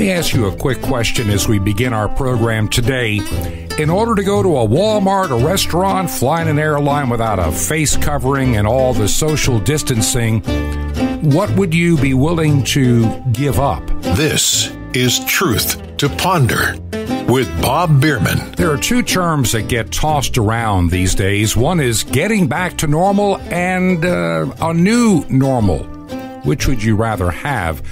me ask you a quick question as we begin our program today. In order to go to a Walmart, a restaurant, fly in an airline without a face covering and all the social distancing, what would you be willing to give up? This is Truth to Ponder with Bob Bierman. There are two terms that get tossed around these days. One is getting back to normal and a new normal. Which would you rather have?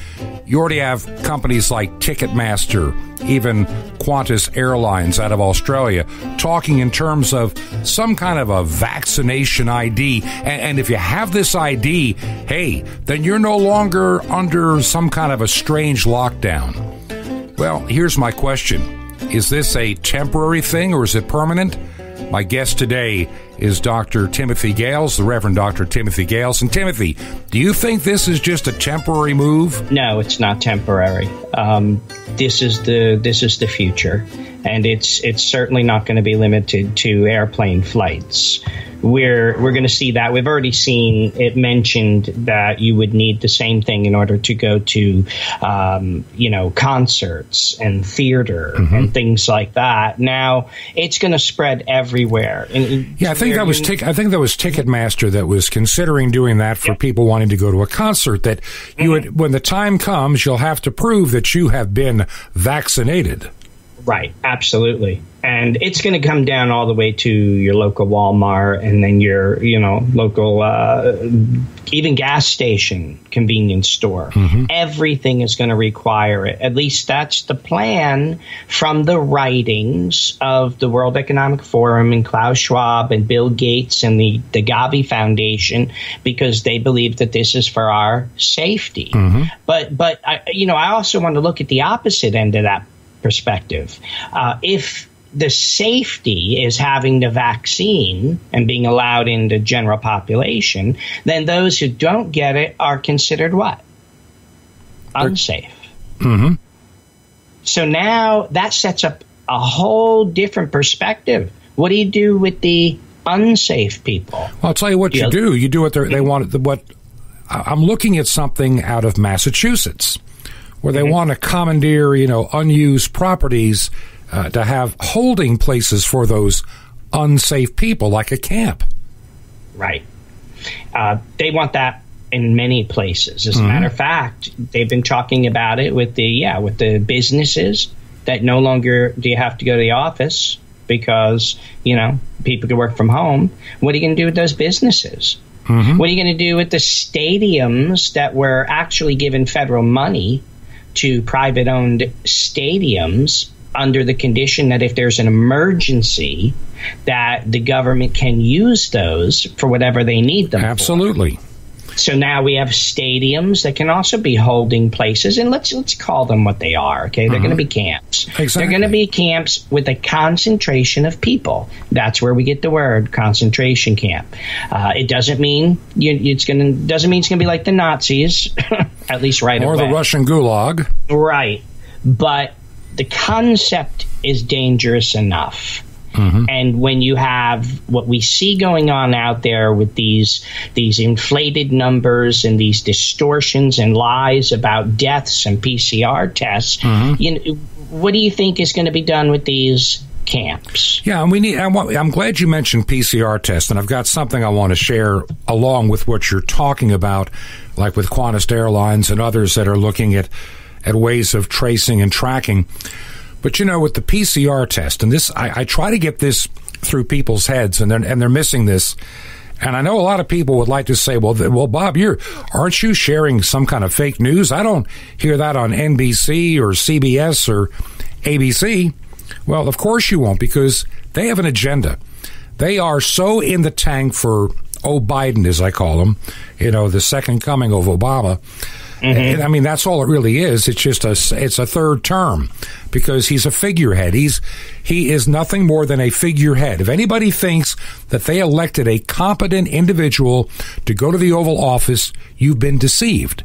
You already have companies like Ticketmaster, even Qantas Airlines out of Australia, talking in terms of some kind of a vaccination ID. And if you have this ID, hey, then you're no longer under some kind of a strange lockdown. Well, here's my question. Is this a temporary thing or is it permanent? My guest today is Dr. Timothy Gahles, the Rev. Dr. Timothy Gahles. And Timothy, do you think this is just a temporary move? No, it's not temporary. This is the future, and it's certainly not going to be limited to airplane flights. We're going to see that. We've already seen it mentioned that you would need the same thing in order to go to, concerts and theater and things like that. Now it's going to spread everywhere. And yeah, I think that was Ticketmaster that was considering doing that for people wanting to go to a concert. That you would, when the time comes, you'll have to prove that you have been vaccinated. Right, absolutely. And it's going to come down all the way to your local Walmart and then your, local even gas station, convenience store. Mm-hmm. Everything is going to require it. At least that's the plan from the writings of the World Economic Forum and Klaus Schwab and Bill Gates and the Gavi Foundation, because they believe that this is for our safety. Mm-hmm. But I also want to look at the opposite end of that perspective. If the safety is having the vaccine and being allowed in the general population, then those who don't get it are considered what? Unsafe. Mm-hmm. So now that sets up a whole different perspective. What do you do with the unsafe people? Well, I'll tell you what you do. You do what they want. I'm looking at something out of Massachusetts, where they want to commandeer, unused properties to have holding places for those unsafe people, like a camp. Right. They want that in many places. As a matter of fact, they've been talking about it with the businesses that no longer do you have to go to the office because, people can work from home. What are you going to do with those businesses? Mm-hmm. What are you going to do with the stadiums that were actually given federal money to private-owned stadiums under the condition that if there's an emergency, that the government can use those for whatever they need them for. Absolutely. So now we have stadiums that can also be holding places, and let's call them what they are, okay? They're going to be camps. Exactly. They're going to be camps with a concentration of people. That's where we get the word concentration camp. It doesn't mean it's going to be like the Nazis, at least right away. Or the Russian gulag. Right. But the concept is dangerous enough. Mm-hmm. And when you have what we see going on out there with these inflated numbers and these distortions and lies about deaths and PCR tests, what do you think is going to be done with these camps? Yeah, and I'm glad you mentioned PCR tests, and I've got something I want to share along with what you're talking about, like with Qantas Airlines and others that are looking at ways of tracing and tracking. But, with the PCR test, and this, I try to get this through people's heads, and they're missing this. And I know a lot of people would like to say, well, Bob, aren't you sharing some kind of fake news? I don't hear that on NBC or CBS or ABC. Well, of course you won't, because they have an agenda. They are so in the tank for Biden, as I call him, the second coming of Obama. Mm-hmm. And, I mean, that's all it really is. It's just it's a third term because he's a figurehead. He is nothing more than a figurehead. If anybody thinks that they elected a competent individual to go to the Oval Office, you've been deceived.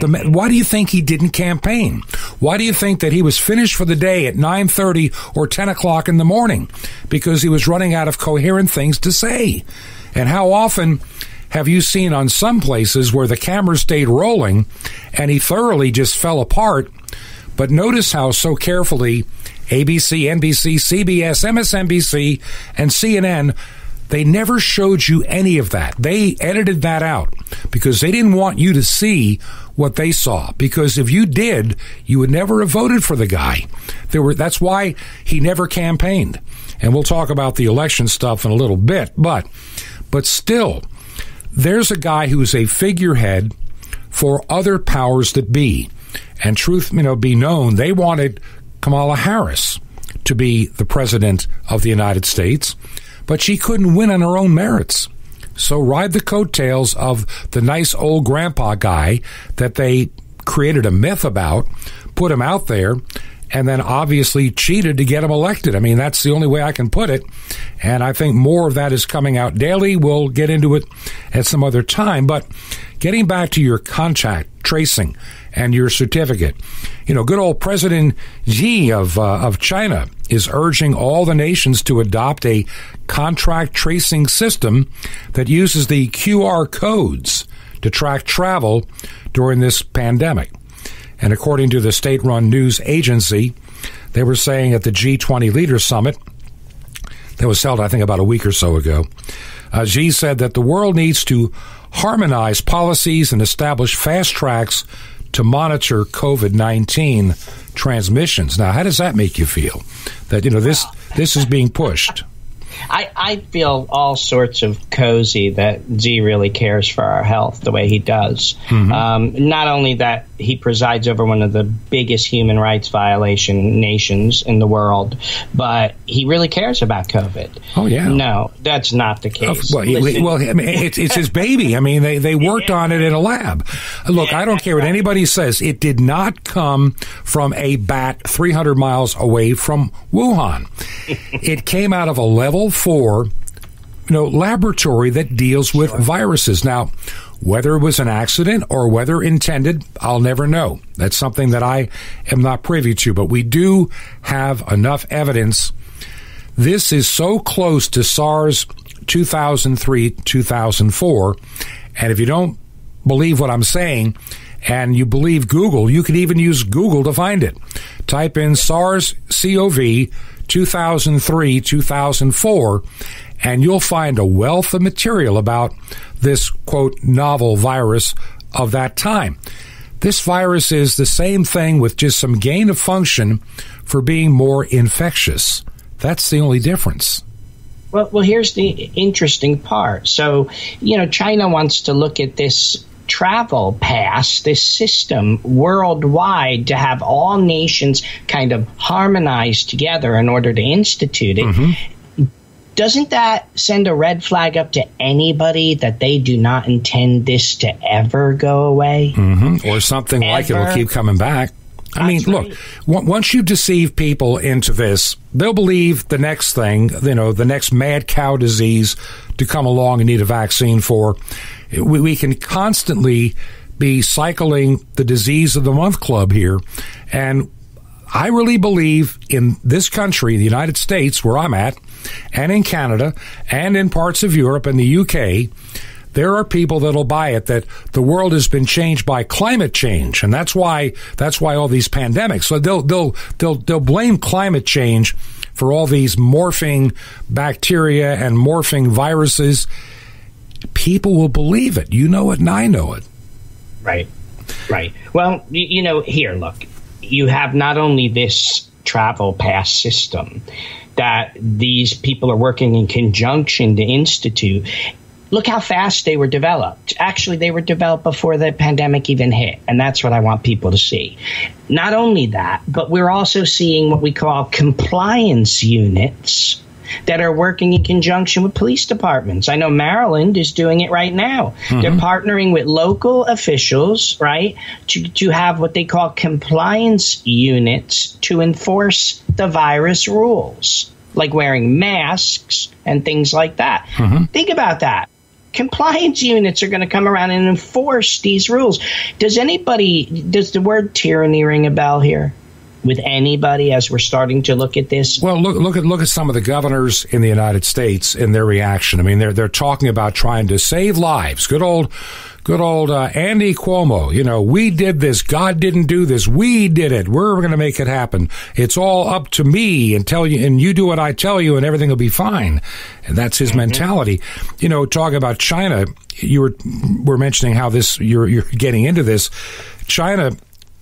Why do you think he didn't campaign? Why do you think that he was finished for the day at 9:30 or 10 o'clock in the morning? Because he was running out of coherent things to say. And how often have you seen on some places where the camera stayed rolling and he thoroughly just fell apart, But notice how so carefully ABC, NBC, CBS, MSNBC, and CNN, they never showed you any of that. They edited that out because they didn't want you to see what they saw. Because if you did, you would never have voted for the guy. That's why he never campaigned. And we'll talk about the election stuff in a little bit. But still, there's a guy who's a figurehead for other powers that be. And truth, be known, they wanted Kamala Harris to be the president of the United States, but she couldn't win on her own merits. So ride the coattails of the nice old grandpa guy that they created a myth about, put him out there, and then obviously cheated to get him elected. I mean, that's the only way I can put it. And I think more of that is coming out daily. We'll get into it at some other time. But getting back to your contact tracing and your certificate, good old President Xi of China is urging all the nations to adopt a contract tracing system that uses the QR codes to track travel during this pandemic. And according to the state-run news agency, they were saying at the G20 Leaders Summit that was held, I think, about a week or so ago, Xi said that the world needs to harmonize policies and establish fast tracks to monitor COVID-19 transmissions. Now, how does that make you feel? That, this is being pushed. I feel all sorts of cozy that Xi really cares for our health the way he does. Mm-hmm. Not only that he presides over one of the biggest human rights violation nations in the world, but he really cares about COVID. Oh, yeah. No, that's not the case. It's his baby. I mean, they worked on it in a lab. Look, I don't care what anybody says. It did not come from a bat 300 miles away from Wuhan. It came out of a level 4 laboratory that deals with viruses. Now, whether it was an accident or whether intended, I'll never know. That's something that I am not privy to, but we do have enough evidence. This is so close to SARS 2003, 2004, and if you don't believe what I'm saying and you believe Google, you can even use Google to find it. Type in SARS-CoV 2003, 2004, and you'll find a wealth of material about this, quote, novel virus of that time. This virus is the same thing with just some gain of function for being more infectious. That's the only difference. Well, here's the interesting part. So, China wants to look at this travel pass, this system worldwide, to have all nations kind of harmonized together in order to institute it. Mm-hmm. Doesn't that send a red flag up to anybody that they do not intend this to ever go away? Mm-hmm. Or something ever. Like it will keep coming back. Look, once you deceive people into this, they'll believe the next thing, the next mad cow disease to come along and need a vaccine for. We can constantly be cycling the disease of the month club here. And I really believe in this country, the United States, where I'm at, and in Canada, and in parts of Europe and the UK, there are people that'll buy it, that the world has been changed by climate change, and that's why all these pandemics. So they'll blame climate change for all these morphing bacteria and morphing viruses. People will believe it. You know it, and I know it. Right. Well, here, look, you have not only this travel pass system that these people are working in conjunction to institute. Look how fast they were developed. Actually, they were developed before the pandemic even hit, and that's what I want people to see. Not only that, but we're also seeing what we call compliance units that are working in conjunction with police departments. I know Maryland is doing it right now. Mm-hmm. They're partnering with local officials, right, to have what they call compliance units to enforce the virus rules, like wearing masks and things like that. Mm-hmm. Think about that. Compliance units are going to come around and enforce these rules. Does the word tyranny ring a bell here? with anybody as we're starting to look at this? Well, look at some of the governors in the United States and their reaction. I mean, they're talking about trying to save lives. Good old Andy Cuomo. You know, we did this. God didn't do this. We did it. We're going to make it happen. It's all up to me, and tell you, and you do what I tell you, and everything will be fine. And that's his mentality. You know, talking about China, you were mentioning how this you're getting into this. China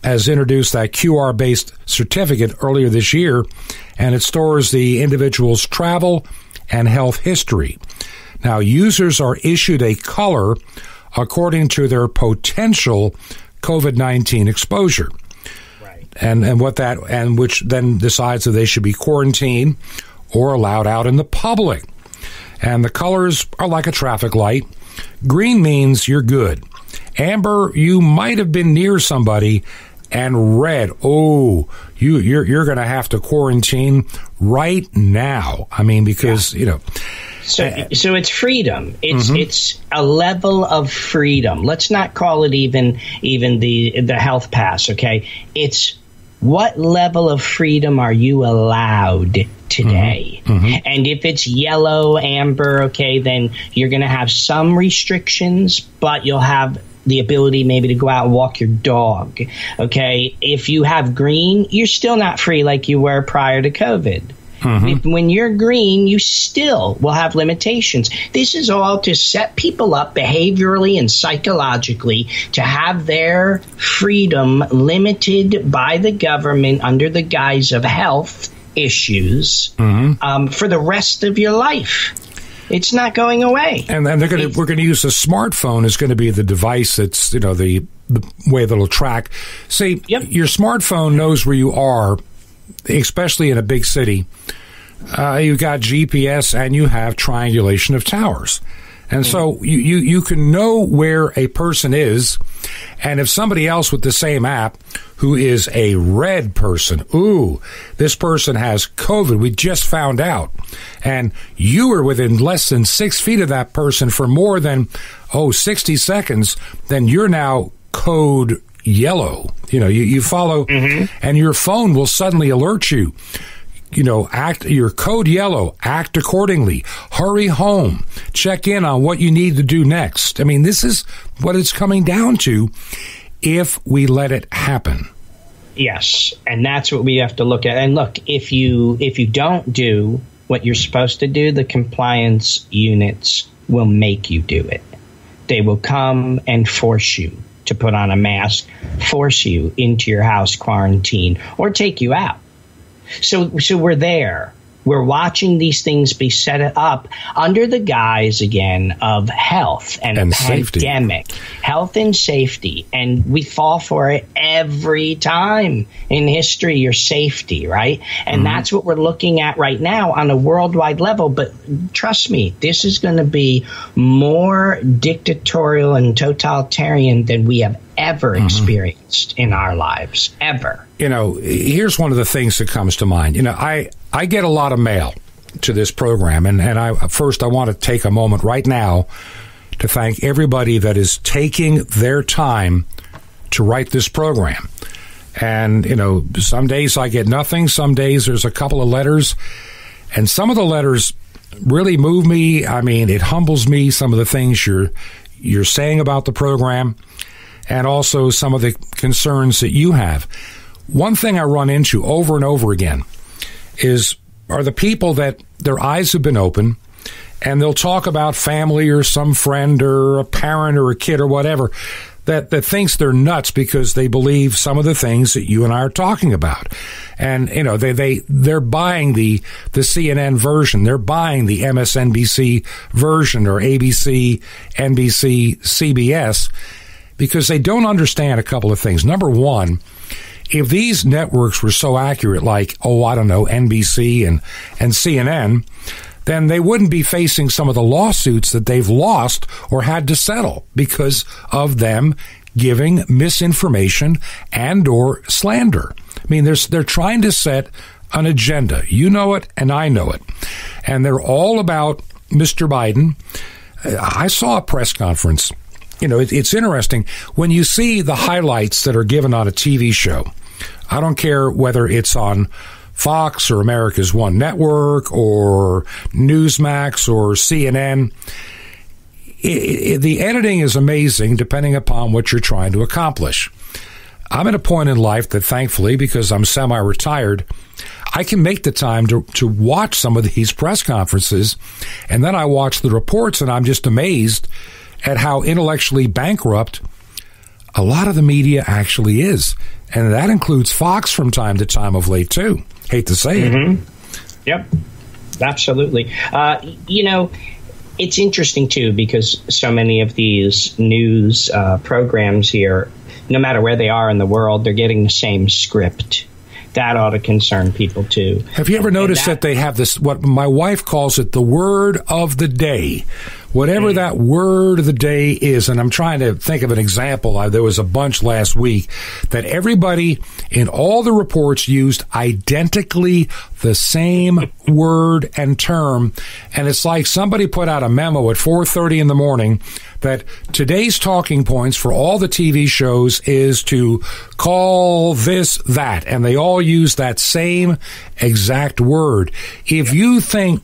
has introduced that QR-based certificate earlier this year, and it stores the individual's travel and health history. Now, users are issued a color according to their potential COVID-19 exposure. Right. And which then decides that they should be quarantined or allowed out in the public. And the colors are like a traffic light. Green means you're good. Amber, you might have been near somebody. And red, oh, you're going to have to quarantine right now. I mean, because, you know. So it's freedom. It's a level of freedom. Let's not call it even the health pass, okay? It's what level of freedom are you allowed today? And if it's yellow, amber, okay, then you're going to have some restrictions, but you'll have the ability maybe to go out and walk your dog, okay? If you have green, you're still not free like you were prior to COVID. When you're green, you still will have limitations. This is all to set people up behaviorally and psychologically to have their freedom limited by the government under the guise of health issues for the rest of your life. It's not going away. And then we're going to use the smartphone is going to be the device that's, you know, the way that'll track. See, your smartphone knows where you are, especially in a big city. You've got GPS and you have triangulation of towers. And so you can know where a person is. And if somebody else with the same app who is a red person, ooh, this person has COVID, we just found out. And you were within less than 6 feet of that person for more than, 60 seconds, then you're now code yellow. You know, you follow and your phone will suddenly alert you. You know, your code yellow, act accordingly, hurry home, check in on what you need to do next. I mean, this is what it's coming down to if we let it happen. Yes, and that's what we have to look at. And look, if you don't do what you're supposed to do, the compliance units will make you do it. They will come and force you to put on a mask, force you into your house quarantine, or take you out. So we're there. We're watching these things be set up under the guise, again, of health and pandemic, health and safety. And we fall for it every time in history, your safety, right? And that's what we're looking at right now on a worldwide level. But trust me, this is going to be more dictatorial and totalitarian than we have ever experienced in our lives, ever. You know, here's one of the things that comes to mind. You know, I get a lot of mail to this program, and I want to take a moment right now to thank everybody that is taking their time to write this program. And, you know, some days I get nothing. Some days there's a couple of letters. And some of the letters really move me. I mean, it humbles me, some of the things you're saying about the program, and also some of the concerns that you have. One thing I run into over and over again are the people that their eyes have been open, and they'll talk about family or some friend or a parent or a kid or whatever that thinks they're nuts because they believe some of the things that you and I are talking about. And, you know, they're buying the CNN version. They're buying the MSNBC version or ABC, NBC, CBS, because they don't understand a couple of things. Number one, if these networks were so accurate, like, NBC and CNN, then they wouldn't be facing some of the lawsuits that they've lost or had to settle because of them giving misinformation and or slander. I mean, they're trying to set an agenda. You know it, and I know it. And they're all about Mr. Biden. I saw a press conference. You know, it's interesting when you see the highlights that are given on a TV show. I don't care whether it's on Fox or America's One Network or Newsmax or CNN. The editing is amazing depending upon what you're trying to accomplish. I'm at a point in life that, thankfully, because I'm semi-retired, I can make the time to watch some of these press conferences, and then I watch the reports, and I'm just amazed at how intellectually bankrupt a lot of the media actually is. And that includes Fox from time to time of late, too. Hate to say it. Yep, absolutely. You know, it's interesting, too, because so many of these news programs here, no matter where they are in the world, they're getting the same script. That ought to concern people, too. Have you ever noticed that they have this, what my wife calls it, the word of the day? Whatever that word of the day is, and I'm trying to think of an example. There was a bunch last week that everybody in all the reports used identically the same word and term. And it's like somebody put out a memo at 4:30 in the morning that today's talking points for all the TV shows is to call this that. And they all use that same exact word. If you think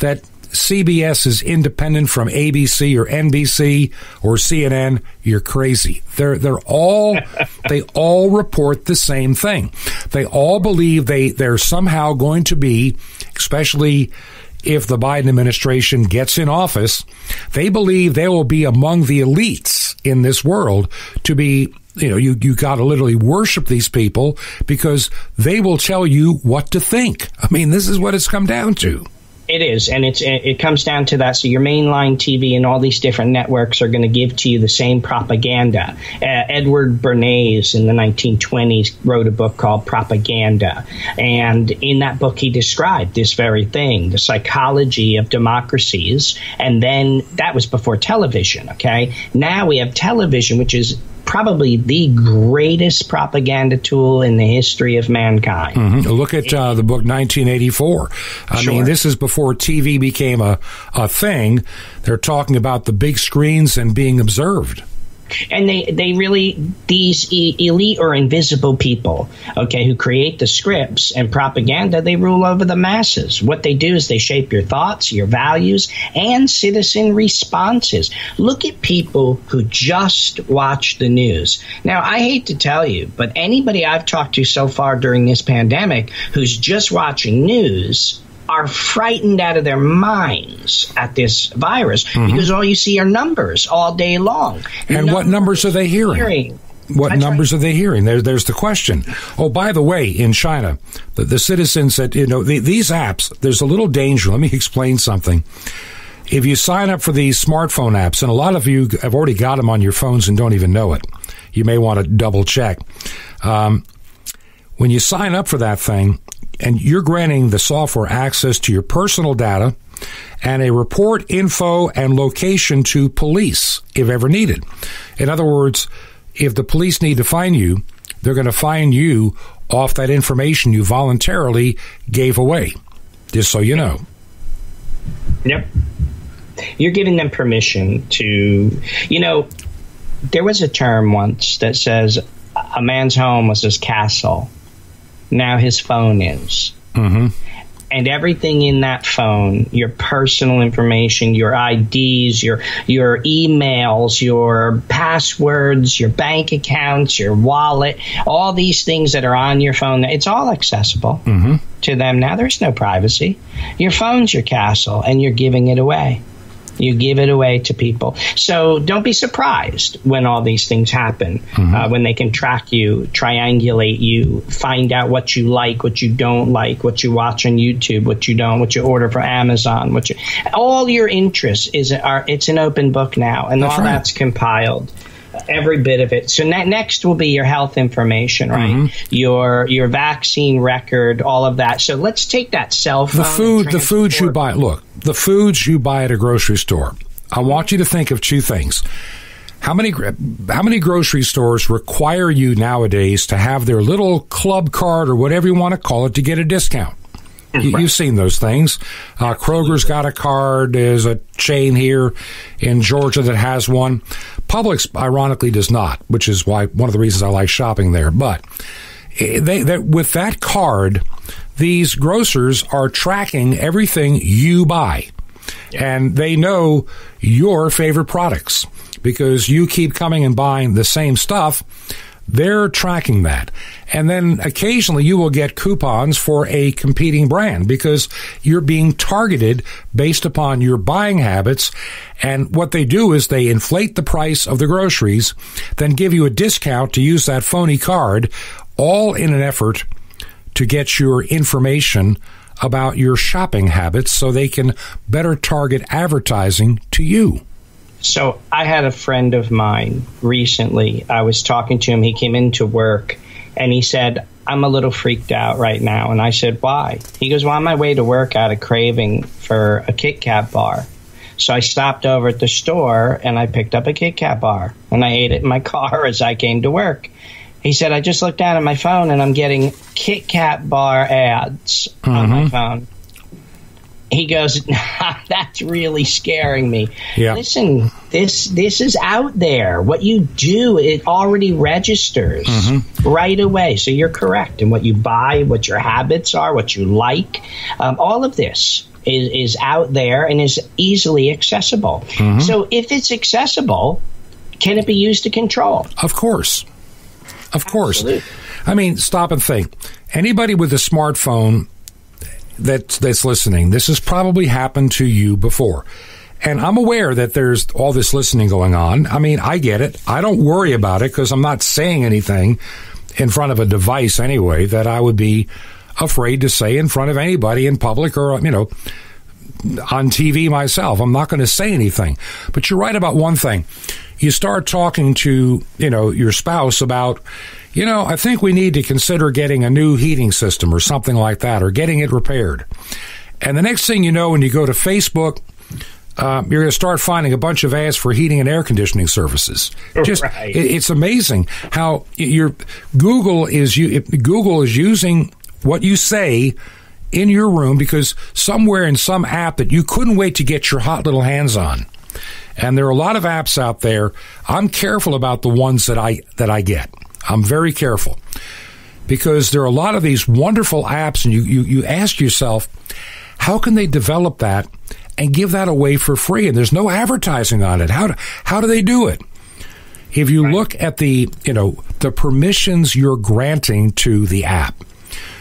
that CBS is independent from ABC or NBC or CNN, you're crazy. They all report the same thing. They all believe they're somehow going to be, especially if the Biden administration gets in office, they believe they will be among the elites in this world to be. You know, you got to literally worship these people because they will tell you what to think. I mean, this is what it's come down to. It is, and it comes down to that. So your mainline TV and all these different networks are going to give to you the same propaganda. Edward Bernays in the 1920s wrote a book called Propaganda, and in that book he described this very thing, the psychology of democracies, and then that was before television, okay? Now we have television, which is probably the greatest propaganda tool in the history of mankind. Look at the book 1984. I mean, this is before TV became a thing. They're talking about the big screens and being observed. And they really, these elite or invisible people, okay, who create the scripts and propaganda, they rule over the masses. What they do is they shape your thoughts, your values, and citizen responses. Look at people who just watch the news. Now, I hate to tell you, but anybody I've talked to so far during this pandemic who's just watching news are frightened out of their minds at this virus because all you see are numbers all day long. And what numbers are they hearing? There's the question. Oh, by the way, in China, the citizens that, you know, these apps, there's a little danger. Let me explain something. If you sign up for these smartphone apps, and a lot of you have already got them on your phones and don't even know it, you may want to double check. When you sign up for that thing, and you're granting the software access to your personal data and a report, info, and location to police if ever needed. In other words, if the police need to find you, they're going to find you off that information you voluntarily gave away, just so you know. Yep. You're giving them permission to, you know, there was a term once that says a man's home was his castle. Now his phone is. And everything in that phone, your personal information, your IDs, your emails, your passwords, your bank accounts, your wallet, all these things that are on your phone, it's all accessible to them now. There's no privacy. Your phone's your castle, and you're giving it away. You give it away to people. So don't be surprised when all these things happen, when they can track you, triangulate you, find out what you like, what you don't like, what you watch on YouTube, what you don't, what you order from Amazon, what you, all your interests it's an open book now, and that's compiled. Every bit of it. So next will be your health information, right? Your vaccine record, all of that. So let's take that cell phone. The foods you buy. Look, the foods you buy at a grocery store. I want you to think of two things. How many grocery stores require you nowadays to have their little club card or whatever you want to call it to get a discount? You've seen those things. Kroger's got a card. There's a chain here in Georgia that has one. Publix, ironically, does not, which is why one of the reasons I like shopping there. But with that card, these grocers are tracking everything you buy. And they know your favorite products because you keep coming and buying the same stuff. They're tracking that. And then occasionally you will get coupons for a competing brand because you're being targeted based upon your buying habits. And what they do is they inflate the price of the groceries, then give you a discount to use that phony card, all in an effort to get your information about your shopping habits so they can better target advertising to you. So I had a friend of mine recently. I was talking to him. He came into work and he said, I'm a little freaked out right now. And I said, why? He goes, well, on my way to work, I had a craving for a Kit Kat bar. So I stopped over at the store and I picked up a Kit Kat bar and I ate it in my car as I came to work. He said, I just looked down at my phone and I'm getting Kit Kat bar ads on my phone. He goes, that's really scaring me. Yeah. Listen, this is out there. What you do, it already registers right away. So you're correct in what you buy, what your habits are, what you like. All of this is out there and is easily accessible. So if it's accessible, can it be used to control? Of course. Of course. Absolutely. I mean, stop and think. Anybody with a smartphone that's listening, this has probably happened to you before. And I'm aware that there's all this listening going on. I mean, I get it. I don't worry about it because I'm not saying anything in front of a device anyway that I would be afraid to say in front of anybody in public or, you know, on TV myself. I'm not going to say anything. But you're right about one thing. You start talking to, you know, your spouse about, you know, I think we need to consider getting a new heating system or something like that or getting it repaired. And the next thing you know, when you go to Facebook, you're going to start finding a bunch of ads for heating and air conditioning services. Just right. It's amazing how Google is using what you say in your room because somewhere in some app that you couldn't wait to get your hot little hands on. And there are a lot of apps out there. I'm careful about the ones that I get. I'm very careful because there are a lot of these wonderful apps, and you ask yourself, how can they develop that and give that away for free? And there's no advertising on it. How do they do it? If you look at the, you know, the permissions you're granting to the app,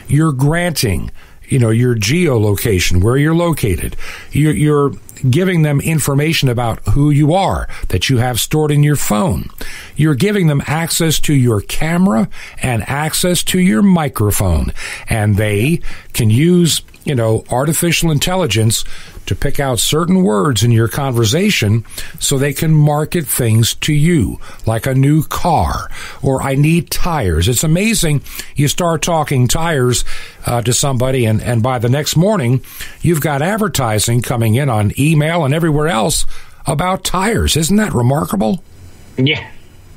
you're granting, you know, your geolocation, where you're located, you're giving them information about who you are that you have stored in your phone. You're giving them access to your camera and access to your microphone. And they can use, you know, artificial intelligence to pick out certain words in your conversation so they can market things to you, like a new car or I need tires. It's amazing. You start talking tires to somebody and by the next morning, you've got advertising coming in on email and everywhere else about tires. Isn't that remarkable? Yeah,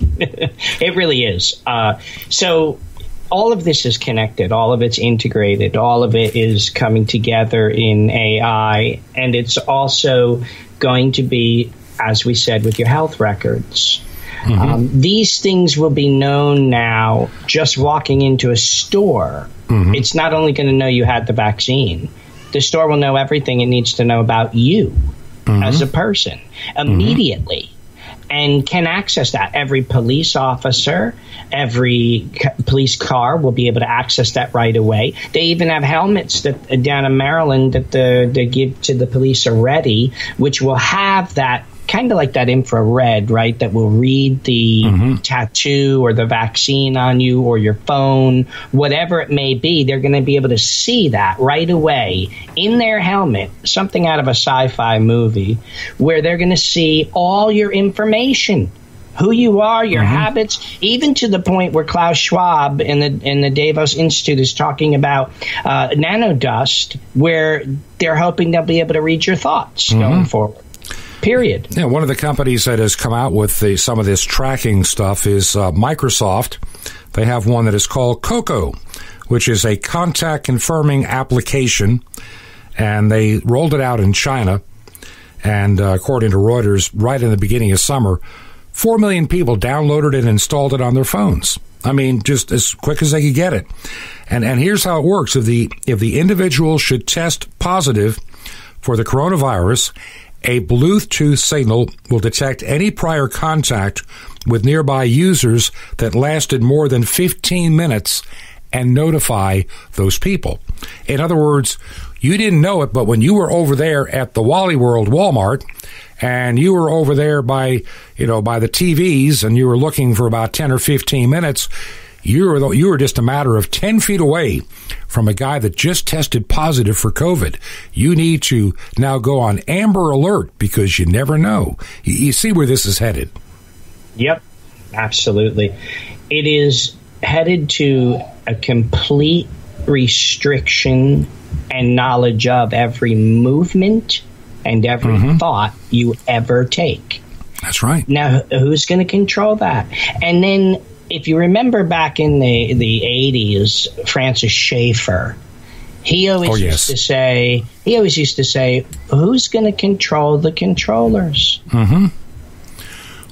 it really is. So all of this is connected. All of it's integrated. All of it is coming together in AI. And it's also going to be, as we said, with your health records. These things will be known now just walking into a store. It's not only going to know you had the vaccine. The store will know everything it needs to know about you as a person immediately. And can access that. Every police officer, every police car will be able to access that right away. They even have helmets that down in Maryland that they give to the police already, which will have that kind of like that infrared, right, that will read the tattoo or the vaccine on you or your phone, whatever it may be. They're going to be able to see that right away in their helmet, something out of a sci-fi movie, where they're going to see all your information, who you are, your habits, even to the point where Klaus Schwab in the Davos Institute is talking about nanodust, where they're hoping they'll be able to read your thoughts going forward. Period. Yeah, one of the companies that has come out with some of this tracking stuff is Microsoft. They have one that is called Coco, which is a contact confirming application, and they rolled it out in China. And according to Reuters, right in the beginning of summer, 4 million people downloaded and installed it on their phones. I mean, just as quick as they could get it. And here's how it works. If the individual should test positive for the coronavirus, a Bluetooth signal will detect any prior contact with nearby users that lasted more than 15 minutes and notify those people. In other words, you didn't know it, but when you were over there at the Wally World Walmart and you were over there by the TVs and you were looking for about 10 or 15 minutes, you were just a matter of 10 feet away from a guy that just tested positive for COVID. You need to now go on Amber Alert because you never know. You see where this is headed. Yep, absolutely. It is headed to a complete restriction and knowledge of every movement and every thought you ever take. That's right. Now, who's going to control that? And then, if you remember back in the 80s, Francis Schaeffer, he always used to say, who's going to control the controllers?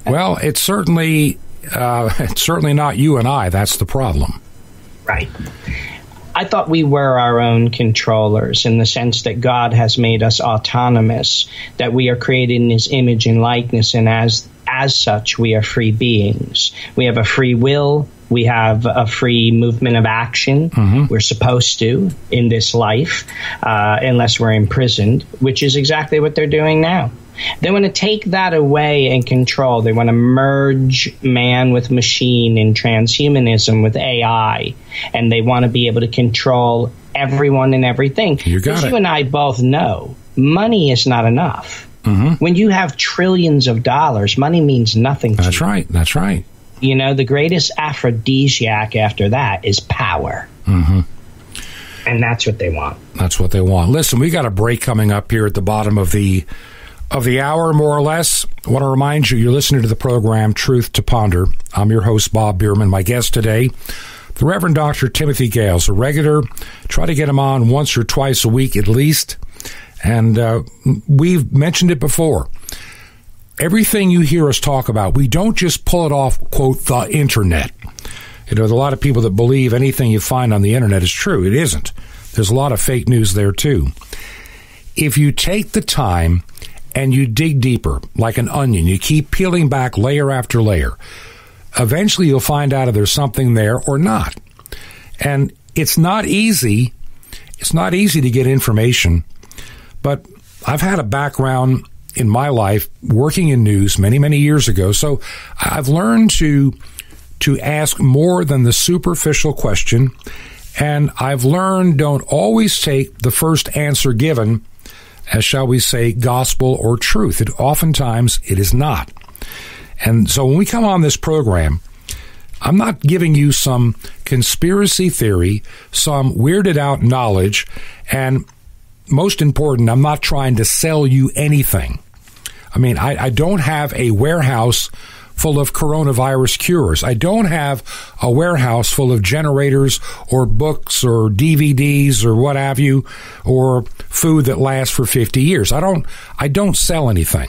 Well, it's certainly not you and I. That's the problem. Right. I thought we were our own controllers in the sense that God has made us autonomous, that we are created in his image and likeness, and as such, we are free beings. We have a free will. We have a free movement of action. We're supposed to in this life, unless we're imprisoned, which is exactly what they're doing now. They want to take that away and control. They want to merge man with machine and transhumanism with AI, and they want to be able to control everyone and everything. You got it. As you and I both know, money is not enough. When you have trillions of dollars, money means nothing to you. That's right. That's right. You know, the greatest aphrodisiac after that is power. And that's what they want. That's what they want. Listen, we got a break coming up here at the bottom of the hour, more or less. I want to remind you, you're listening to the program Truth to Ponder. I'm your host, Bob Bierman. My guest today, the Reverend Dr. Timothy Gahles, a regular. Try to get him on once or twice a week at least. And we've mentioned it before. Everything you hear us talk about, we don't just pull it off, quote, the internet. You know, there's a lot of people that believe anything you find on the internet is true. It isn't. There's a lot of fake news there, too. If you take the time and you dig deeper, like an onion, you keep peeling back layer after layer, eventually you'll find out if there's something there or not. And it's not easy. It's not easy to get information. But I've had a background in my life working in news many, many years ago. So I've learned to ask more than the superficial question. And I've learned don't always take the first answer given as, shall we say, gospel or truth. Oftentimes it is not. And so when we come on this program, I'm not giving you some conspiracy theory, some weirded out knowledge, and most important, I'm not trying to sell you anything. I mean, I don't have a warehouse full of coronavirus cures. I don't have a warehouse full of generators or books or DVDs or what have you, or food that lasts for 50 years. I don't sell anything.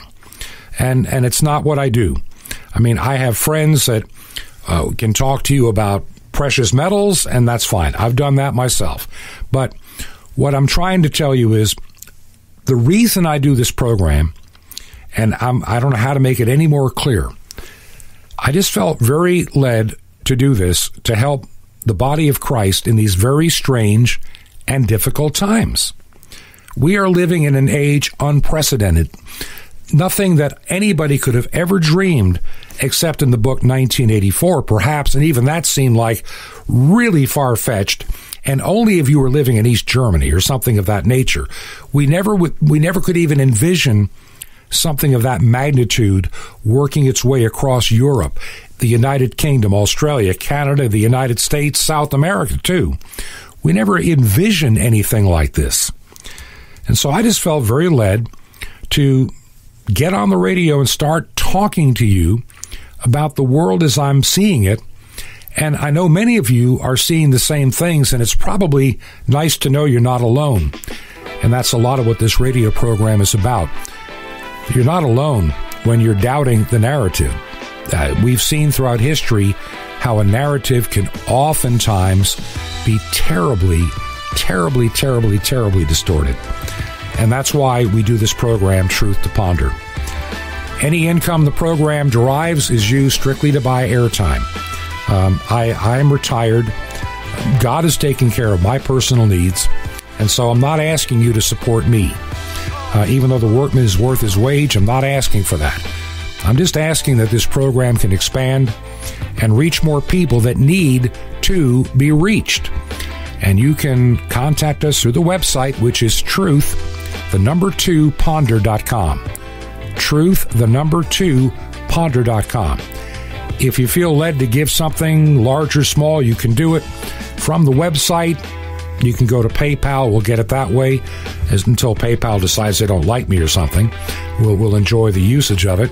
And it's not what I do. I mean, I have friends that can talk to you about precious metals, and that's fine. I've done that myself. But what I'm trying to tell you is the reason I do this program, and I don't know how to make it any more clear. I just felt very led to do this to help the body of Christ in these very strange and difficult times. We are living in an age unprecedented, nothing that anybody could have ever dreamed except in the book 1984, perhaps, and even that seemed like really far-fetched. And only if you were living in East Germany or something of that nature. We never could even envision something of that magnitude working its way across Europe, the United Kingdom, Australia, Canada, the United States, South America, too. We never envisioned anything like this. And so I just felt very led to get on the radio and start talking to you about the world as I'm seeing it. And I know many of you are seeing the same things, and it's probably nice to know you're not alone. And that's a lot of what this radio program is about. You're not alone when you're doubting the narrative. We've seen throughout history how a narrative can oftentimes be terribly distorted. And that's why we do this program, Truth to Ponder. Any income the program derives is used strictly to buy airtime. I'm retired. God is taking care of my personal needs, and so I'm not asking you to support me. Even though the workman is worth his wage, I'm not asking for that. I'm just asking that this program can expand and reach more people that need to be reached. And you can contact us through the website, which is truth2ponder.com. truth2ponder.com. If you feel led to give something, large or small, you can do it from the website. You can go to PayPal. We'll get it that way until PayPal decides they don't like me or something. We'll enjoy the usage of it.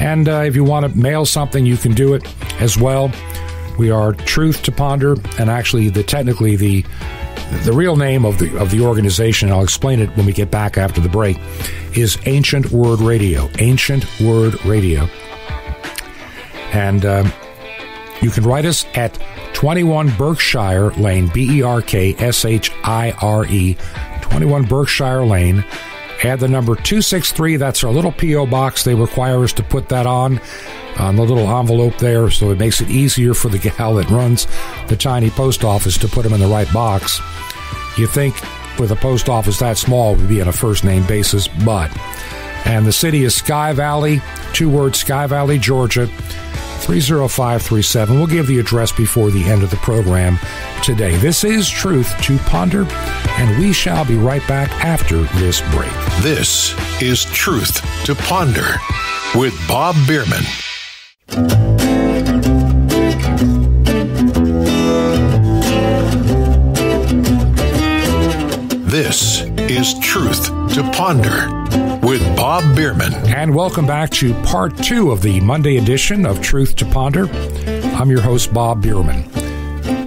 And if you want to mail something, you can do it as well. We are Truth to Ponder, and actually, technically the real name of the organization, and I'll explain it when we get back after the break, is Ancient Word Radio. Ancient Word Radio. And you can write us at 21 Berkshire Lane, Berkshire, 21 Berkshire Lane. Add the number 263. That's our little P.O. box. They require us to put that on the little envelope there, so it makes it easier for the gal that runs the tiny post office to put them in the right box. You think with a post office that small, we'd be on a first-name basis, but... And the city is Sky Valley, two words, Sky Valley, Georgia, 30537. We'll give the address before the end of the program today. This is Truth to Ponder, and we shall be right back after this break. This is Truth to Ponder with Bob Bierman. This is Truth to Ponder with Bob Bierman. And welcome back to part two of the Monday edition of Truth to Ponder. I'm your host, Bob Bierman.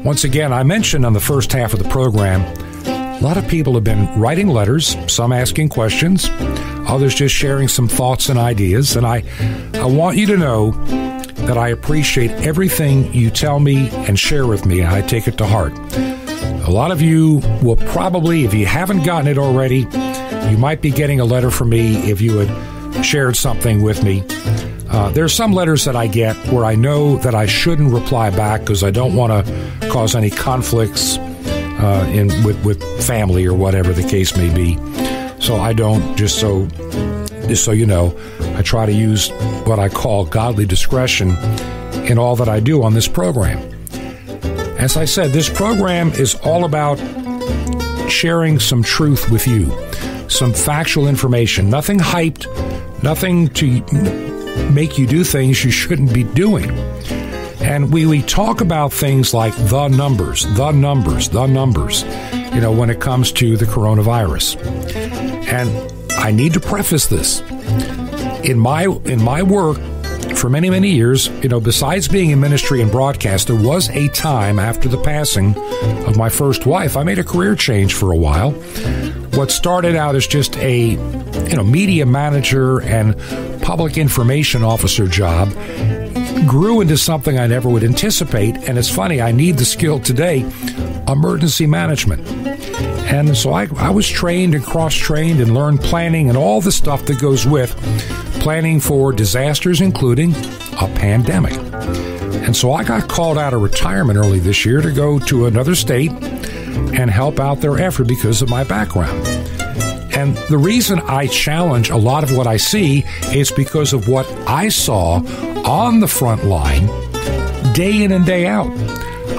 Once again, I mentioned on the first half of the program, a lot of people have been writing letters, some asking questions, others just sharing some thoughts and ideas. And I want you to know that I appreciate everything you tell me and share with me, and I take it to heart. A lot of you will probably, if you haven't gotten it already, you might be getting a letter from me if you had shared something with me. There are some letters that I get where I know that I shouldn't reply back because I don't want to cause any conflicts with family or whatever the case may be. So I don't, just so you know, I try to use what I call godly discretion in all that I do on this program. As I said, this program is all about sharing some truth with you. Some factual information, nothing hyped, nothing to make you do things you shouldn't be doing. And we talk about things like the numbers, you know, when it comes to the coronavirus. And I need to preface this. In my work for many, many years, you know, besides being in ministry and broadcast, there was a time after the passing of my first wife, I made a career change for a while. What started out as just a, you know, media manager and public information officer job grew into something I never would anticipate. And it's funny, I need the skill today, emergency management. And so I was trained and cross-trained and learned planning and all the stuff that goes with planning for disasters, including a pandemic. And so I got called out of retirement early this year to go to another state and help out their effort because of my background. And the reason I challenge a lot of what I see is because of what I saw on the front line day in and day out.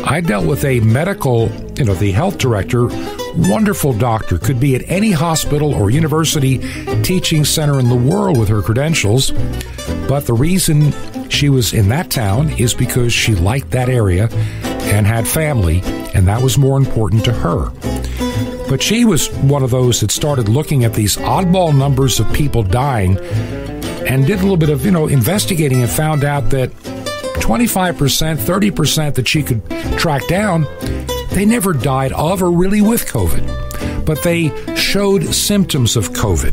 I dealt with a medical, you know, the health director, wonderful doctor, could be at any hospital or university teaching center in the world with her credentials. But the reason she was in that town is because she liked that area and had family, and that was more important to her. But she was one of those that started looking at these oddball numbers of people dying and did a little bit of, you know, investigating and found out that 25%, 30% that she could track down, they never died of or really with COVID, but they showed symptoms of COVID.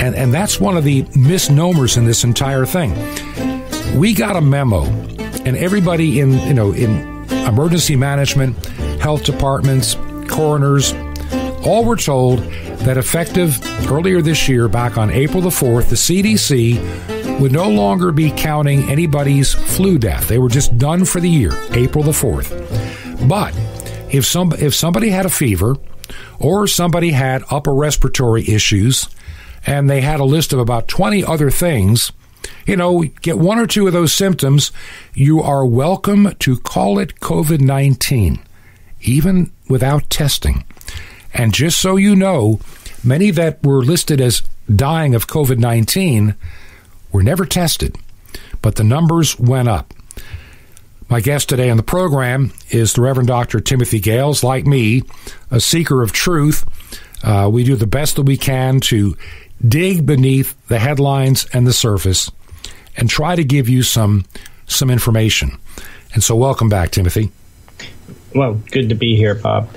And that's one of the misnomers in this entire thing. We got a memo and everybody in, you know, in emergency management, health departments, coroners, all were told that effective earlier this year, back on April the 4th, the CDC would no longer be counting anybody's flu death. They were just done for the year, April the 4th. But if somebody had a fever or somebody had upper respiratory issues and they had a list of about 20 other things, you know, get one or two of those symptoms, you are welcome to call it COVID-19, even without testing. And just so you know, many that were listed as dying of COVID-19 were never tested, but the numbers went up. My guest today on the program is the Rev. Dr. Timothy Gahles, like me, a seeker of truth. We do the best that we can to dig beneath the headlines and the surface and try to give you some information. And so welcome back, Timothy. Well, good to be here, Bob.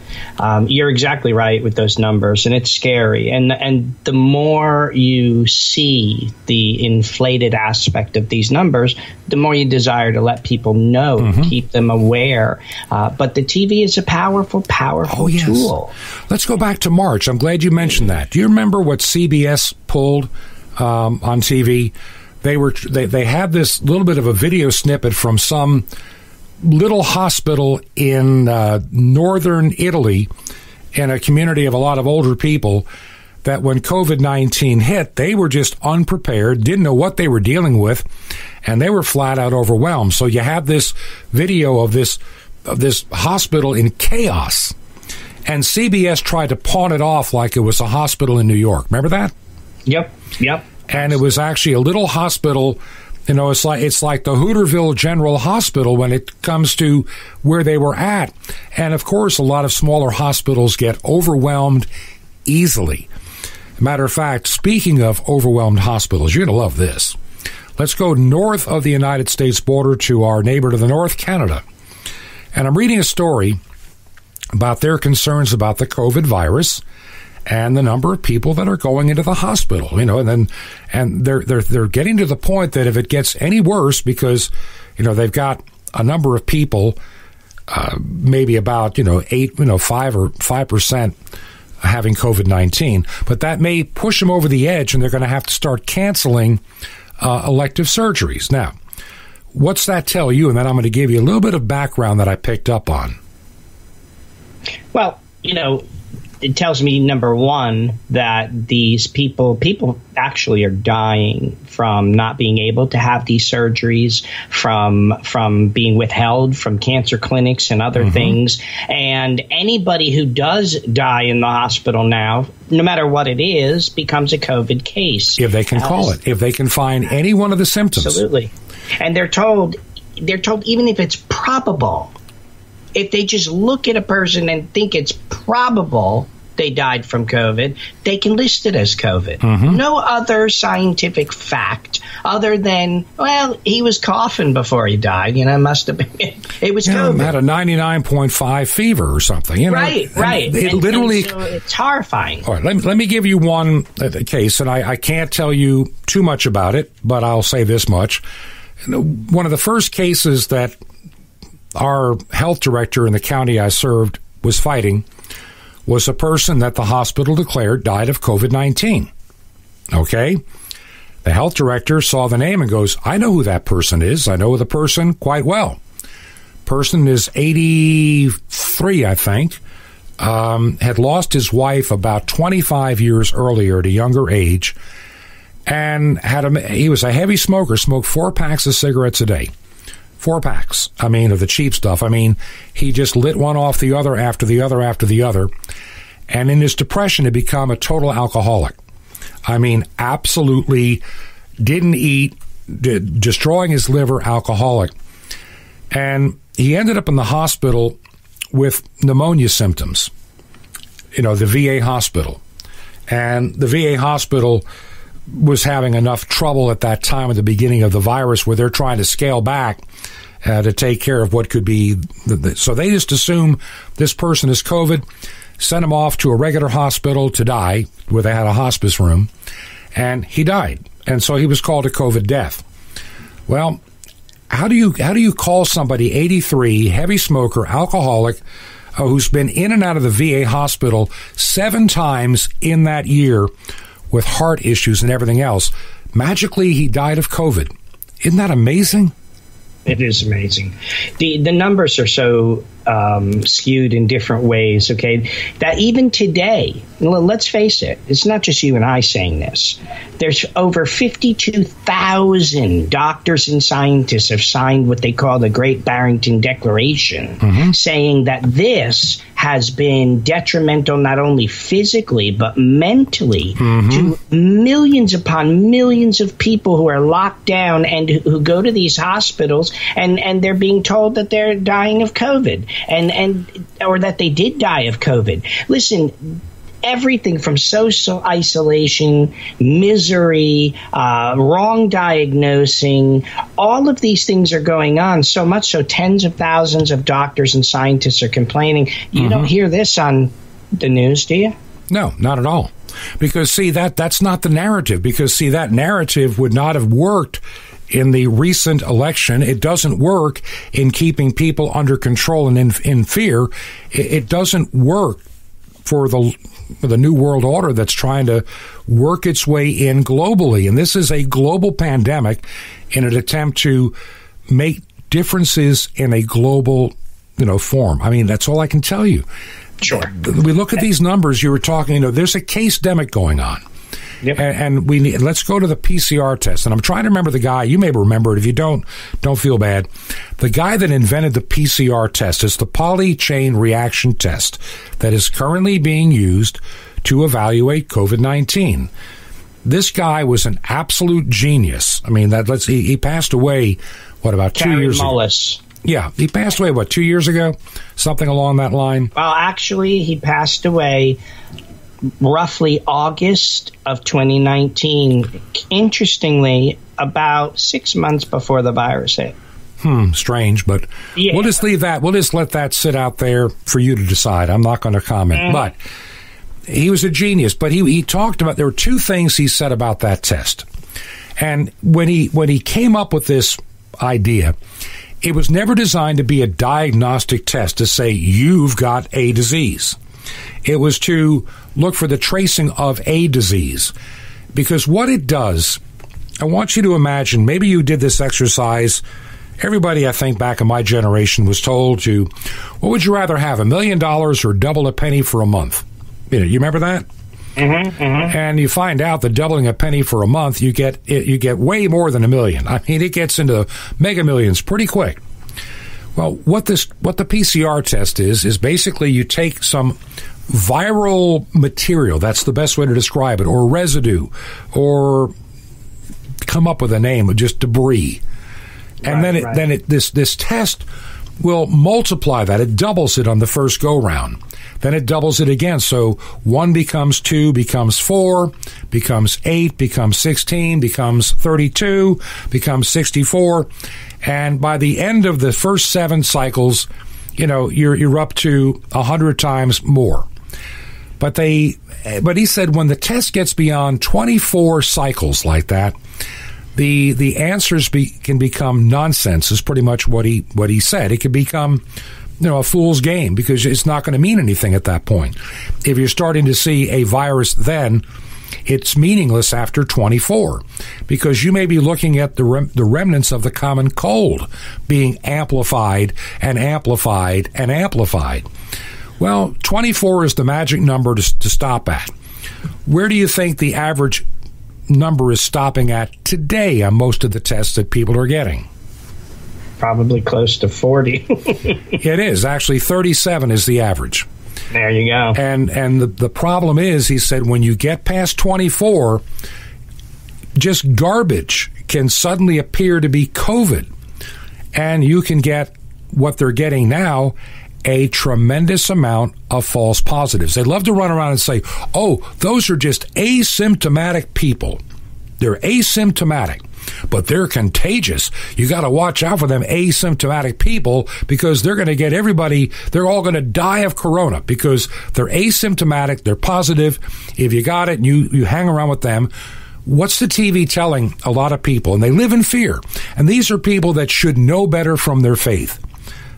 You're exactly right with those numbers, and it's scary. And the more you see the inflated aspect of these numbers, the more you desire to let people know, keep them aware. But the TV is a powerful, powerful tool. Let's go back to March. I'm glad you mentioned that. Do you remember what CBS pulled on TV? They had this little bit of a video snippet from some little hospital in northern Italy, in a community of a lot of older people, that when COVID-19 hit, they were just unprepared, didn't know what they were dealing with, and they were flat out overwhelmed. So you have this video of this hospital in chaos, and CBS tried to pawn it off like it was a hospital in New York. Remember that? Yep. And it was actually a little hospital. You know, it's like the Hooterville General Hospital when it comes to where they were at. And, of course, a lot of smaller hospitals get overwhelmed easily. Matter of fact, speaking of overwhelmed hospitals, you're going to love this. Let's go north of the United States border to our neighbor to the north, Canada. And I'm reading a story about their concerns about the COVID virus and the number of people that are going into the hospital, you know, and they're getting to the point that if it gets any worse, because, you know, they've got a number of people, maybe about, you know, 5% having COVID-19, but that may push them over the edge, and they're going to have to start canceling elective surgeries. Now, what's that tell you? And then I'm going to give you a little bit of background that I picked up on. Well, you know, it tells me, number one, that these people actually are dying from not being able to have these surgeries, from being withheld from cancer clinics and other things. And anybody who does die in the hospital now, no matter what it is, becomes a COVID case. If they can call it, if they can find any one of the symptoms. Absolutely. And they're told even if it's probable, if they just look at a person and think it's probable they died from COVID, they can list it as COVID. No other scientific fact other than, well, he was coughing before he died. You know, must have been it was COVID. Had a 99.5 fever or something. You know, right. It literally, so it's horrifying. All right, let me give you one case, and I can't tell you too much about it, but I'll say this much: one of the first cases that our health director in the county I served was fighting was a person that the hospital declared died of COVID-19. Okay? The health director saw the name and goes, I know who that person is. I know the person quite well. Person is 83, I think, had lost his wife about 25 years earlier at a younger age, and he was a heavy smoker, smoked 4 packs of cigarettes a day. 4 packs, I mean, of the cheap stuff. I mean, he just lit one off the other after the other after the other. And in his depression, had become a total alcoholic. I mean, absolutely didn't eat, destroying his liver, alcoholic. And he ended up in the hospital with pneumonia symptoms, you know, the VA hospital. And the VA hospital was having enough trouble at that time at the beginning of the virus where they're trying to scale back to take care of what could be. So they just assume this person is COVID, sent him off to a regular hospital to die where they had a hospice room, and he died. And so he was called a COVID death. Well, How do you call somebody 83, heavy smoker, alcoholic, who's been in and out of the VA hospital 7 times in that year with heart issues and everything else? Magically, he died of COVID. Isn't that amazing? It is amazing. The numbers are so skewed in different ways, okay, that even today, let's face it, it's not just you and I saying this. There's over 52,000 doctors and scientists have signed what they call the Great Barrington Declaration, saying that this has been detrimental not only physically but mentally to millions upon millions of people who are locked down and who go to these hospitals and they're being told that they're dying of COVID and or that they did die of COVID. Listen, everything from social isolation, misery, wrong diagnosing, all of these things are going on, so much so tens of thousands of doctors and scientists are complaining. You don't hear this on the news, do you? No, not at all. Because, see, that's not the narrative. Because, see, that narrative would not have worked in the recent election. It doesn't work in keeping people under control and in fear. It doesn't work for the new world order that's trying to work its way in globally. And this is a global pandemic in an attempt to make differences in a global, form. I mean, that's all I can tell you. Sure. We look at these numbers you were talking, there's a case demic going on. Yep. And let's go to the PCR test. And I'm trying to remember the guy. You may remember it. If you don't feel bad. The guy that invented the PCR test is the polychain reaction test that is currently being used to evaluate COVID-19. This guy was an absolute genius. I mean, he passed away, about 2 years ago? Cary Mullis. Yeah, he passed away, 2 years ago? Something along that line. Well, actually, he passed away roughly August of 2019, interestingly, about 6 months before the virus hit. Strange, but yeah. We'll just leave that. We'll just let that sit out there for you to decide. I'm not going to comment, but he was a genius. But he talked about, there were two things he said about that test. And when he came up with this idea, it was never designed to be a diagnostic test to say you've got a disease. It was to look for the tracing of a disease, because what it does, I want you to imagine, maybe you did this exercise. Everybody, I think, back in my generation was told to, what would you rather have, $1 million or double a penny for a month? You remember that? And you find out that doubling a penny for a month, you get way more than $1 million. I mean, it gets into mega millions pretty quick. Well, what the PCR test is basically you take some viral material, that's the best way to describe it, or residue, or come up with a name, just debris. And this test will multiply that. It doubles it on the first go-round. Then it doubles it again. So 1 becomes 2, becomes 4, becomes 8, becomes 16, becomes 32, becomes 64. And by the end of the first 7 cycles, you're up to 100 times more. But he said when the test gets beyond 24 cycles like that, the answers can become nonsense, is pretty much what he said. It could become a fool's game, because it's not going to mean anything at that point. If you're starting to see a virus, then it's meaningless after 24, because you may be looking at the remnants of the common cold being amplified and amplified and amplified. Well, 24 is the magic number to stop at. Where do you think the average number is stopping at today on most of the tests that people are getting? Probably close to 40. It is. Actually, 37 is the average. There you go. And the problem is, he said, when you get past 24, just garbage can suddenly appear to be COVID. And you can get what they're getting now, a tremendous amount of false positives. They love to run around and say, oh, those are just asymptomatic people. They're asymptomatic, but they're contagious. You got to watch out for them asymptomatic people, because they're going to get everybody. They're all going to die of corona because they're asymptomatic. They're positive. If you got it and you hang around with them, What's the TV telling a lot of people? And they live in fear. And these are people that should know better from their faith.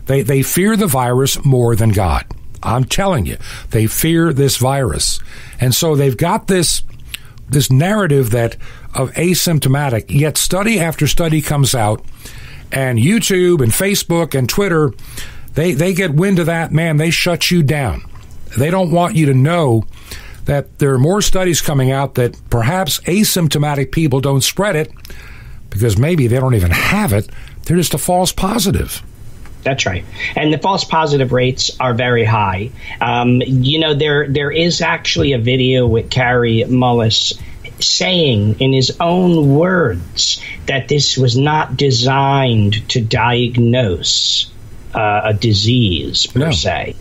They fear the virus more than God. I'm telling you, they fear this virus. And so they've got this narrative that of asymptomatic, yet study after study comes out, and YouTube and Facebook and Twitter, they get wind of that, man, they shut you down. They don't want you to know that there are more studies coming out that perhaps asymptomatic people don't spread it because maybe they don't even have it. They're just a false positive. That's right. And the false positive rates are very high. You know, there is actually a video with Cary Mullis saying in his own words that this was not designed to diagnose a disease per se.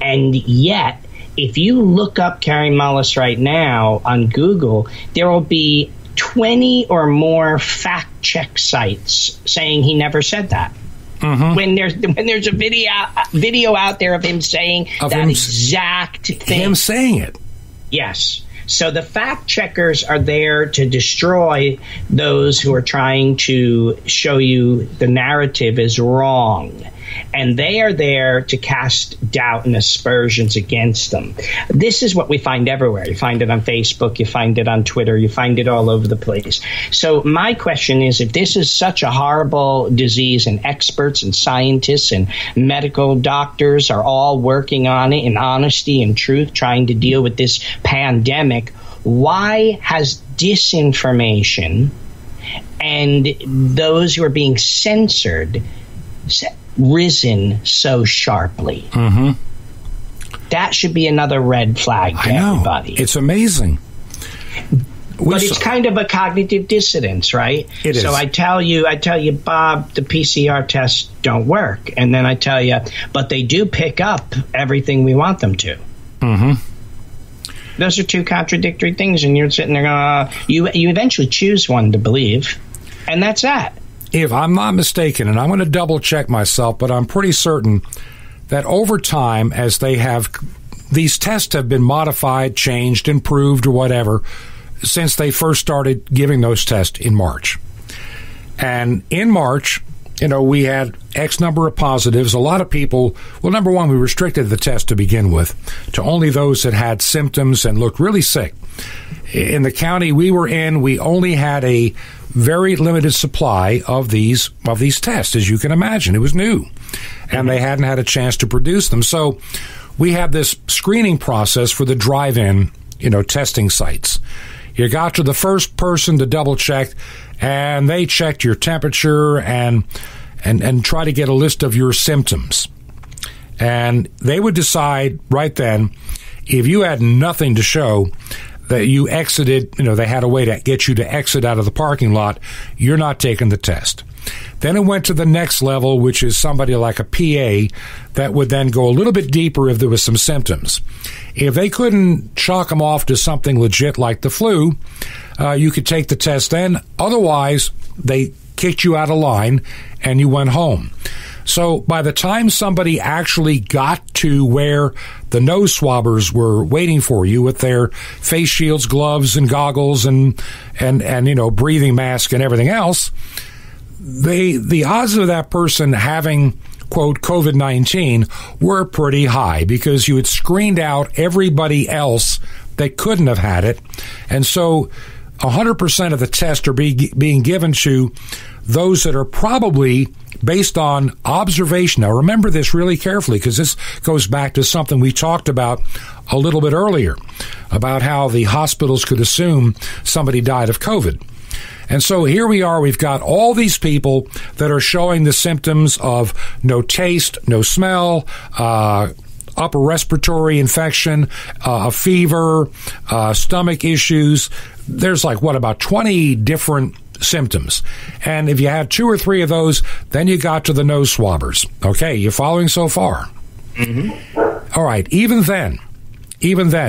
And yet, if you look up Cary Mullis right now on Google, there will be 20 or more fact check sites saying he never said that. When there's a video out there of him saying that exact thing. Him saying it. Yes. So the fact checkers are there to destroy those who are trying to show you the narrative is wrong. And they are there to cast doubt and aspersions against them. This is what we find everywhere. You find it on Facebook. You find it on Twitter. You find it all over the place. So my question is, if this is such a horrible disease and experts and scientists and medical doctors are all working on it in honesty and truth, trying to deal with this pandemic, why has disinformation and those who are being censored risen so sharply? That should be another red flag to everybody. It's amazing. But it's kind of a cognitive dissonance, right? It is. So I tell you, Bob, the PCR tests don't work. And then I tell you, but they do pick up everything we want them to. Those are two contradictory things. And you're sitting there going, you eventually choose one to believe. And that's that. If I'm not mistaken, and I'm going to double check myself, but I'm pretty certain that over time, as they have, these tests have been modified, changed, improved, or whatever, since they first started giving those tests in March. And in March, you know, we had X number of positives. A lot of people, well, number one, we restricted the test to begin with to only those that had symptoms and looked really sick. In the county we were in, we only had a very limited supply of these tests, as you can imagine. It was new, and they hadn't had a chance to produce them. So we had this screening process for the drive-in, testing sites. You got to the first person to double-check, and they checked your temperature and try to get a list of your symptoms. And they would decide right then, if you had nothing to show, that you exited, they had a way to get you to exit out of the parking lot, you're not taking the test. Then it went to the next level, which is somebody like a PA that would then go a little bit deeper if there was some symptoms. If they couldn't chalk them off to something legit like the flu, you could take the test then. Otherwise, they kicked you out of line and you went home. So by the time somebody actually got to where the nose swabbers were waiting for you with their face shields, gloves, and goggles, and breathing mask and everything else, the odds of that person having, quote, COVID-19 were pretty high because you had screened out everybody else that couldn't have had it. And so 100% of the tests are being given to those that are probably based on observation. Now, remember this really carefully, because this goes back to something we talked about a little bit earlier, about how the hospitals could assume somebody died of COVID. And so here we are. We've got all these people that are showing the symptoms of no taste, no smell, upper respiratory infection, a fever, stomach issues. There's about 20 different symptoms. And if you had 2 or 3 of those, then you got to the nose swabbers. Okay, you following so far? All right. Even then,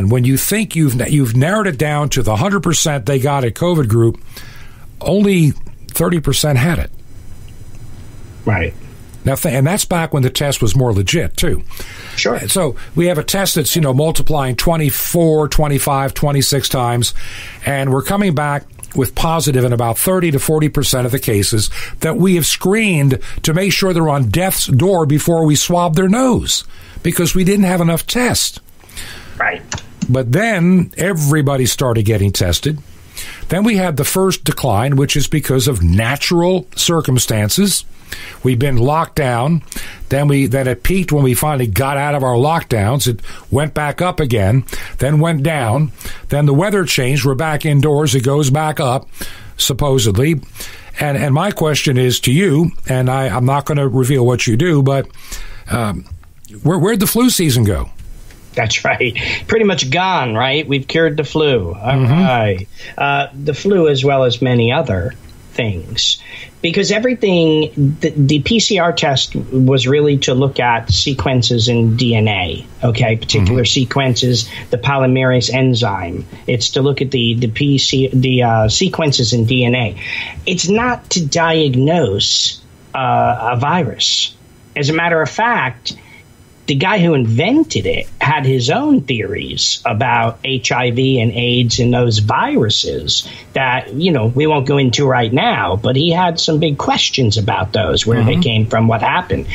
when you think you've narrowed it down to the 100% they got a COVID group, only 30% had it. Right. Now, and that's back when the test was more legit, too. Sure. So we have a test that's, multiplying 24, 25, 26 times, and we're coming back with positive in about 30 to 40% of the cases that we have screened to make sure they're on death's door before we swab their nose because we didn't have enough tests. Right. But then everybody started getting tested. Then we had the first decline, which is because of natural circumstances. We've been locked down. Then it peaked when we finally got out of our lockdowns. It went back up again, then went down. Then the weather changed. We're back indoors. It goes back up, supposedly. And my question is to you, and I'm not going to reveal what you do, but where'd the flu season go? That's right. Pretty much gone, right? We've cured the flu. All right. The flu as well as many other things. Because everything, the PCR test was really to look at sequences in DNA, okay, particular sequences, the polymerase enzyme. It's to look at the sequences in DNA. It's not to diagnose a virus. As a matter of fact, the guy who invented it had his own theories about HIV and AIDS and those viruses that, you know, we won't go into right now, but he had some big questions about those, where they came from, what happened.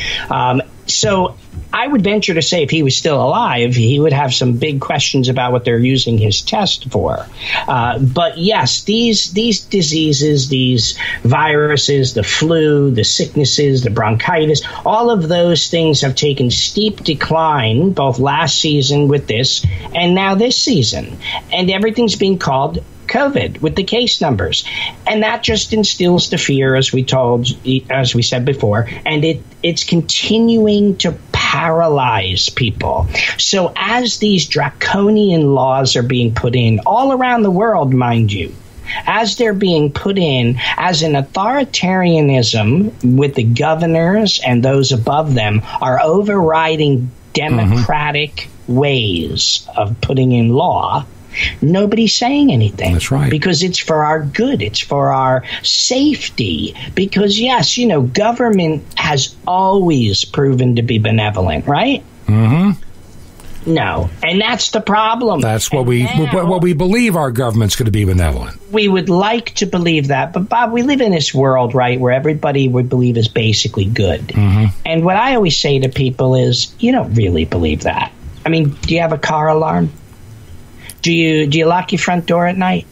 So I would venture to say if he was still alive, he would have some big questions about what they're using his test for. But yes, these diseases, these viruses, the flu, the sicknesses, the bronchitis, all of those things have taken steep decline both last season with this and now this season. And everything's being called COVID with the case numbers. And that just instills the fear, as we said before, and it's continuing to paralyze people. So as these draconian laws are being put in all around the world, mind you, as they're being put in as an authoritarianism with the governors and those above them are overriding democratic ways of putting in law, nobody's saying anything. That's right. Because it's for our good. It's for our safety. Because, yes, you know, government has always proven to be benevolent, right? No. And that's the problem. That's what we believe our government's going to be benevolent. We would like to believe that. But, Bob, we live in this world, right, where everybody would believe is basically good. And what I always say to people is, you don't really believe that. I mean, do you have a car alarm? Do you lock your front door at night?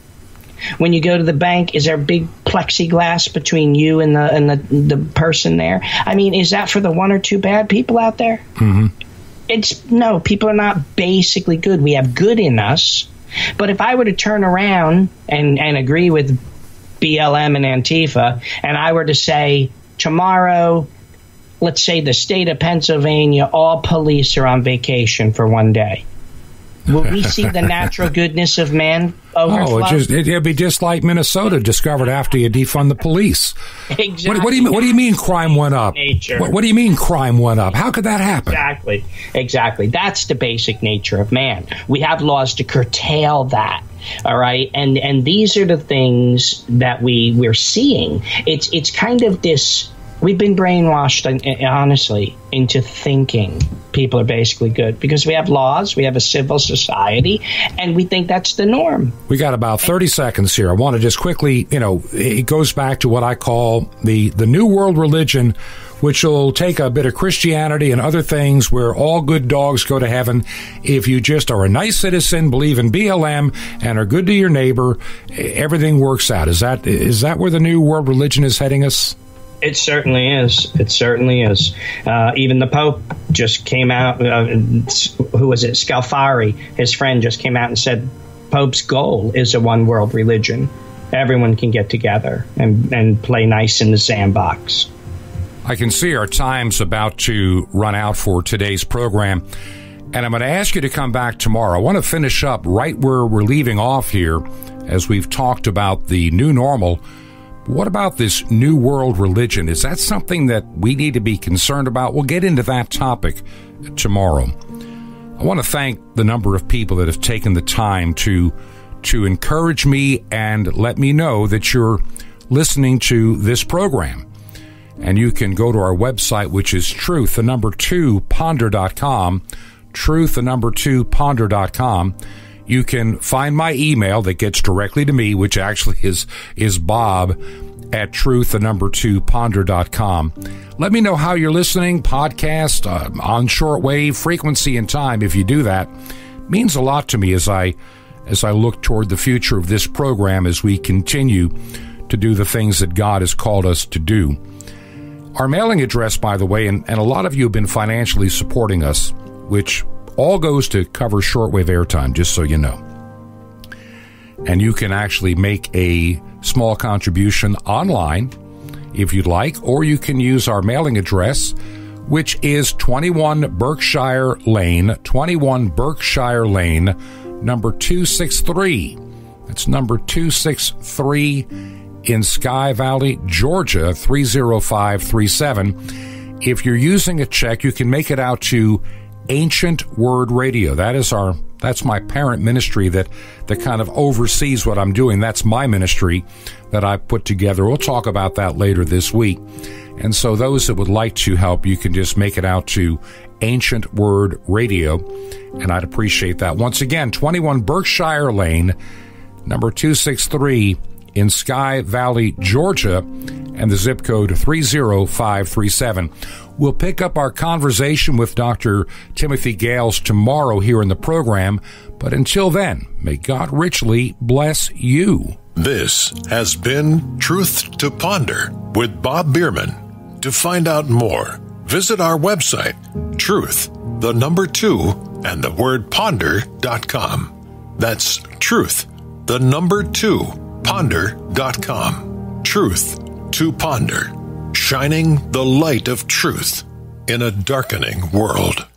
When you go to the bank, is there a big plexiglass between you and the person there? I mean, is that for the one or two bad people out there? It's no, people are not basically good. We have good in us. But if I were to turn around and agree with BLM and Antifa, and I were to say tomorrow, let's say the state of Pennsylvania, all police are on vacation for one day. Will we see the natural goodness of man overflow? Oh, it'd be just like Minnesota discovered after you defund the police. Exactly. What do you mean crime went up? What do you mean crime went up? How could that happen? Exactly. That's the basic nature of man. We have laws to curtail that. All right. And these are the things that we're seeing. It's kind of this. We've been brainwashed, honestly, into thinking people are basically good because we have laws, we have a civil society, and we think that's the norm. We got about 30 seconds here. I want to just quickly, you know, it goes back to what I call the New World Religion, which will take a bit of Christianity and other things where all good dogs go to heaven. If you just are a nice citizen, believe in BLM, and are good to your neighbor, everything works out. Is that where the New World Religion is heading us? It certainly is. It certainly is. Even the Pope just came out. Who was it? Scalfari, his friend, just came out and said Pope's goal is a one world religion. Everyone can get together and play nice in the sandbox. I can see our time's about to run out for today's program. And I'm going to ask you to come back tomorrow. I want to finish up right where we're leaving off here as we've talked about the new normal. What about this New World Religion? Is that something that we need to be concerned about? We'll get into that topic tomorrow. I want to thank the number of people that have taken the time to encourage me and let me know that you're listening to this program. And you can go to our website, which is truth2ponder.com, truth2ponder.com. you can find my email that gets directly to me, which actually is Bob at truth2ponder.com. Let me know how you're listening, podcast, on shortwave, frequency and time. If you do that, it means a lot to me as I look toward the future of this program, as we continue to do the things that God has called us to do. Our mailing address, by the way, and a lot of you have been financially supporting us, which all goes to cover shortwave airtime, just so you know. And you can actually make a small contribution online if you'd like, or you can use our mailing address, which is 21 Berkshire Lane, 21 Berkshire Lane, number 263. That's number 263 in Sky Valley, Georgia, 30537. If you're using a check, you can make it out to Ancient Word Radio. That's my parent ministry that kind of oversees what I'm doing. That's my ministry that I put together. We'll talk about that later this week. And so those that would like to help, you can just make it out to Ancient Word Radio, and I'd appreciate that. Once again, 21 Berkshire Lane, number 263 in Sky Valley, Georgia, and the zip code 30537. We'll pick up our conversation with Dr. Timothy Gahles tomorrow here in the program. But until then, may God richly bless you. This has been Truth to Ponder with Bob Bierman. To find out more, visit our website, truth2ponder.com. That's truth2ponder.com. Truth to Ponder, shining the light of truth in a darkening world.